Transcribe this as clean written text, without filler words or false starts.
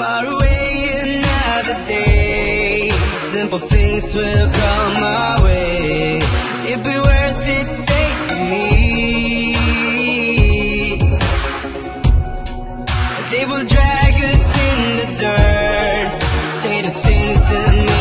far away another day. Simple things will come my way. It'd be worth it, stay with me. They will drag us in the dirt, say the things to me.